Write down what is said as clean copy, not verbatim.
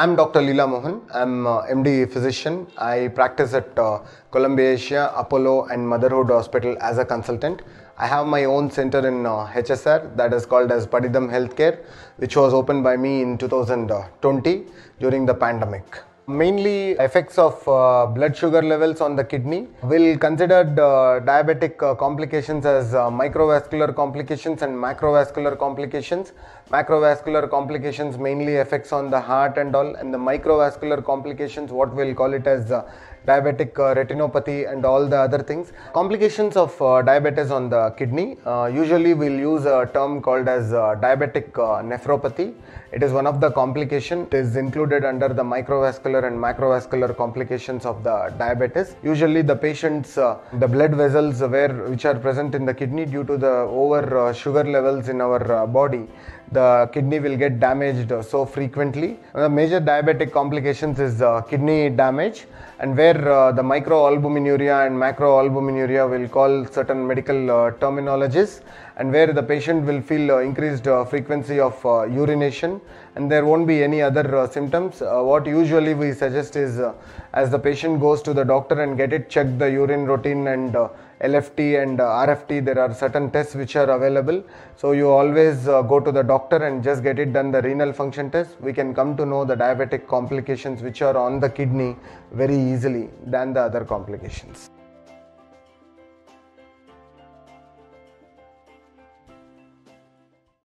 I'm Dr. Leela Mohan. I'm MD physician. I practice at Columbia Asia Apollo and Motherhood Hospital as a consultant. I have my own center in HSR that is called as Padithem Healthcare, which was opened by me in 2020 during the pandemic. Mainly effects of blood sugar levels on the kidney. We'll consider diabetic complications as microvascular complications and macrovascular complications. Macrovascular complications mainly effects on the heart and all, and the microvascular complications what we'll call it as diabetic retinopathy and all the other things. Complications of diabetes on the kidney, usually we'll use a term called as diabetic nephropathy. It is one of the complications. It is included under the microvascular and macrovascular complications of the diabetes. Usually the patients, the blood vessels which are present in the kidney due to the over sugar levels in our body, the kidney will get damaged so frequently. The major diabetic complications is kidney damage, and where the microalbuminuria and macroalbuminuria will call certain medical terminologies, and where the patient will feel increased frequency of urination, and there won't be any other symptoms. What usually we suggest is as the patient goes to the doctor and get it checked, the urine routine and LFT and RFT, there are certain tests which are available. So you always go to the doctor and just get it done, the renal function test. We can come to know the diabetic complications which are on the kidney very easily than the other complications.